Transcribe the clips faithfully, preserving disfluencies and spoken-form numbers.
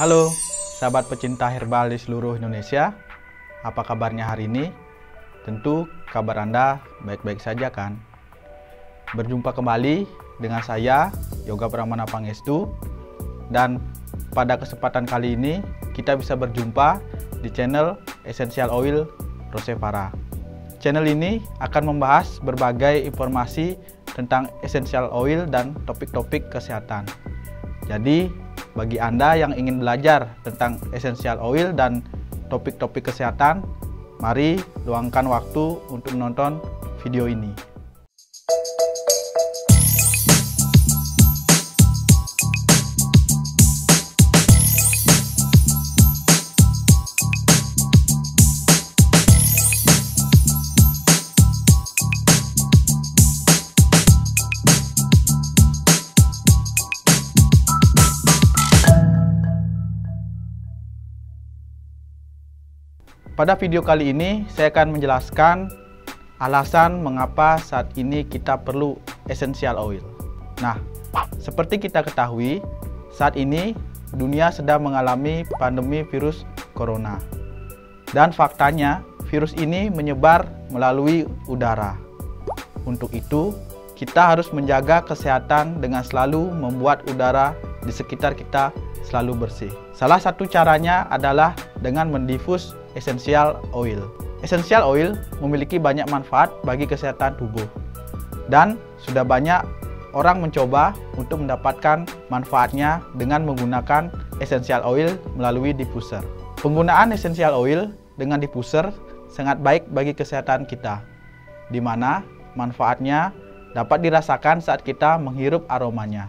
Halo, sahabat pecinta herbal di seluruh Indonesia. Apa kabarnya hari ini? Tentu kabar Anda baik-baik saja kan? Berjumpa kembali dengan saya, Yoga Brahmana Pangestu. Dan pada kesempatan kali ini, kita bisa berjumpa di channel Essential Oil Rosevara. Channel ini akan membahas berbagai informasi tentang essential oil dan topik-topik kesehatan. Jadi, bagi Anda yang ingin belajar tentang essential oil dan topik-topik kesehatan, mari luangkan waktu untuk menonton video ini. Pada video kali ini, saya akan menjelaskan alasan mengapa saat ini kita perlu essential oil. Nah, seperti kita ketahui, saat ini dunia sedang mengalami pandemi virus corona. Dan faktanya, virus ini menyebar melalui udara. Untuk itu, kita harus menjaga kesehatan dengan selalu membuat udara di sekitar kita selalu bersih. Salah satu caranya adalah dengan mendifus essential oil. Essential oil memiliki banyak manfaat bagi kesehatan tubuh, dan sudah banyak orang mencoba untuk mendapatkan manfaatnya dengan menggunakan essential oil melalui diffuser. Penggunaan essential oil dengan diffuser sangat baik bagi kesehatan kita, di mana manfaatnya dapat dirasakan saat kita menghirup aromanya.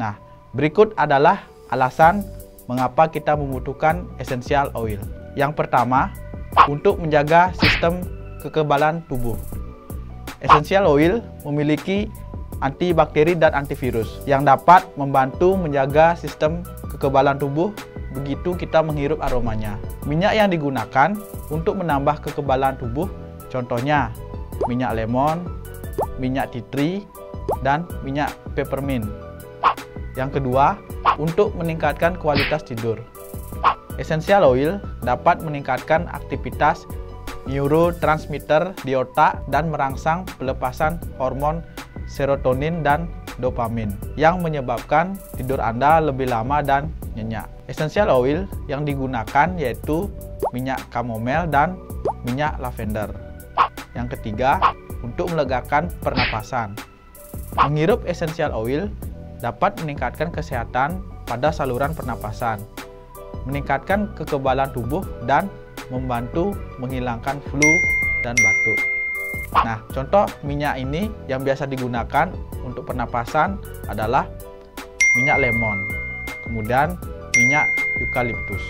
Nah, berikut adalah alasan mengapa kita membutuhkan essential oil. Yang pertama, untuk menjaga sistem kekebalan tubuh. Essential oil memiliki antibakteri dan antivirus yang dapat membantu menjaga sistem kekebalan tubuh begitu kita menghirup aromanya. Minyak yang digunakan untuk menambah kekebalan tubuh, contohnya minyak lemon, minyak tea tree, dan minyak peppermint. Yang kedua, untuk meningkatkan kualitas tidur. Essential oil dapat meningkatkan aktivitas neurotransmitter di otak dan merangsang pelepasan hormon serotonin dan dopamin yang menyebabkan tidur Anda lebih lama dan nyenyak. Essential oil yang digunakan yaitu minyak chamomile dan minyak lavender. Yang ketiga, untuk melegakan pernapasan. Menghirup essential oil dapat meningkatkan kesehatan pada saluran pernapasan, meningkatkan kekebalan tubuh, dan membantu menghilangkan flu dan batuk. Nah, contoh minyak ini yang biasa digunakan untuk pernapasan adalah minyak lemon, kemudian minyak eukaliptus.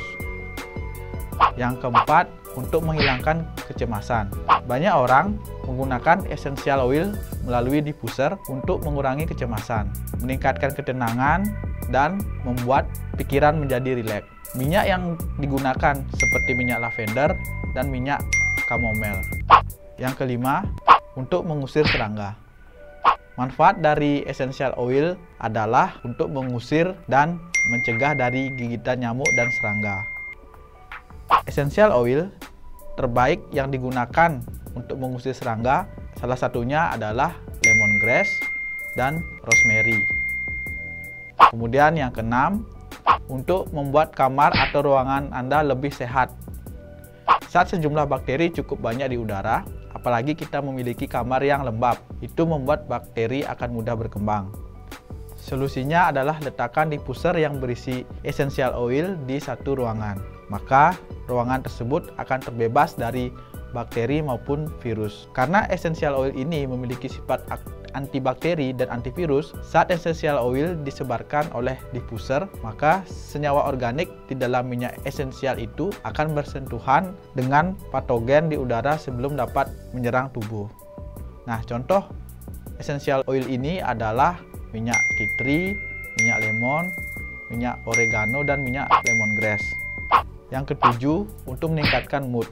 Yang keempat, untuk menghilangkan kecemasan. Banyak orang menggunakan essential oil melalui diffuser untuk mengurangi kecemasan, meningkatkan ketenangan, dan membuat pikiran menjadi rileks. Minyak yang digunakan seperti minyak lavender dan minyak chamomile. Yang kelima, untuk mengusir serangga. Manfaat dari essential oil adalah untuk mengusir dan mencegah dari gigitan nyamuk dan serangga. Essential oil terbaik yang digunakan untuk mengusir serangga salah satunya adalah lemongrass dan rosemary. Kemudian yang keenam, untuk membuat kamar atau ruangan Anda lebih sehat. Saat sejumlah bakteri cukup banyak di udara, apalagi kita memiliki kamar yang lembab, itu membuat bakteri akan mudah berkembang. Solusinya adalah letakkan diffuser yang berisi essential oil di satu ruangan. Maka ruangan tersebut akan terbebas dari bakteri maupun virus. Karena essential oil ini memiliki sifat antibakteri dan antivirus, saat essential oil disebarkan oleh diffuser, maka senyawa organik di dalam minyak essential itu akan bersentuhan dengan patogen di udara sebelum dapat menyerang tubuh. Nah, contoh essential oil ini adalah minyak tea tree, minyak lemon, minyak oregano, dan minyak lemongrass. Yang ketujuh, untuk meningkatkan mood.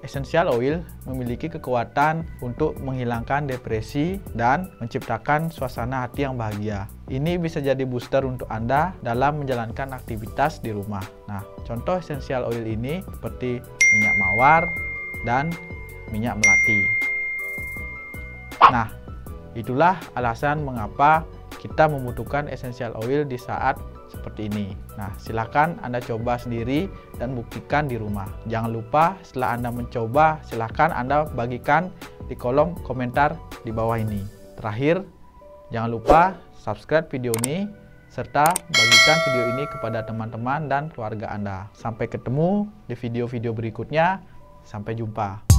Essential Oil memiliki kekuatan untuk menghilangkan depresi dan menciptakan suasana hati yang bahagia. Ini bisa jadi booster untuk Anda dalam menjalankan aktivitas di rumah. Nah, contoh essential oil ini seperti minyak mawar dan minyak melati. Nah, itulah alasan mengapa kita membutuhkan essential oil di saat seperti ini. Nah, silahkan Anda coba sendiri dan buktikan di rumah. Jangan lupa setelah Anda mencoba, silahkan Anda bagikan di kolom komentar di bawah ini. Terakhir, jangan lupa subscribe video ini serta bagikan video ini kepada teman-teman dan keluarga Anda. Sampai ketemu di video-video berikutnya. Sampai jumpa.